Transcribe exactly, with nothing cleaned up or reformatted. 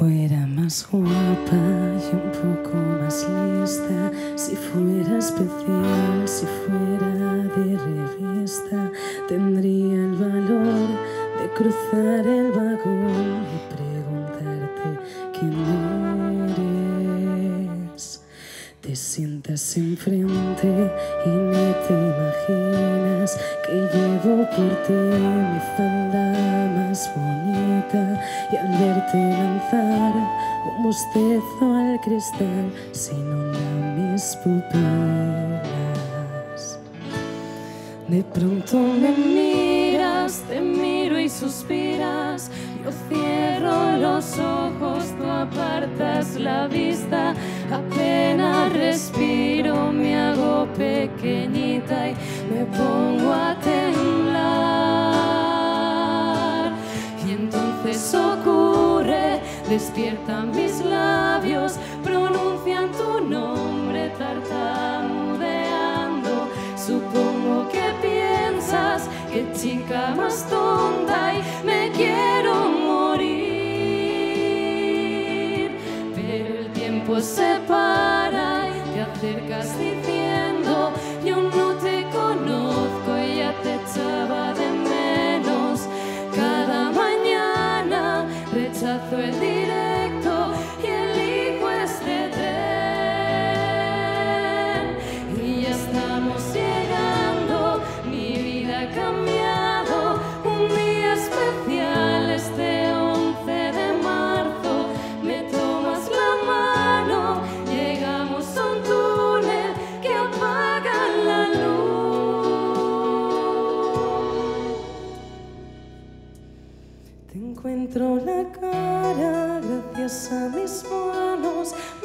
fuera más guapa y un poco más lista, si fuera especial, si fuera de revista, tendría el valor de cruzar el vagón y preguntarte quién eres. Te sientas enfrente y no te imaginas que llevo por ti mi falda más bonita, y al verte lanzar un bostezo al cristal se inundan mis pupilas. De pronto me miras, te miro y suspiras, yo cierro los ojos, tú apartas la vista, apenas respiro, me hago pequeñita y me pongo a temblar. Y entonces ocurre, despiertan mis labios, pronuncian tu nombre tartamudeando. Supongo que piensas, qué chica más tonta, y me quiero morir. Pero el tiempo se para y te acercas diciendo, yo no te conozco y ya te echaba de menos. Cada mañana rechazo el directo y elijo este tren. Y ya estamos llegando, mi vida ha cambiado. Un día especial este once de marzo. Me tomas la mano, llegamos a un túnel que apaga la luz. Te encuentro la cara gracias a mis manos.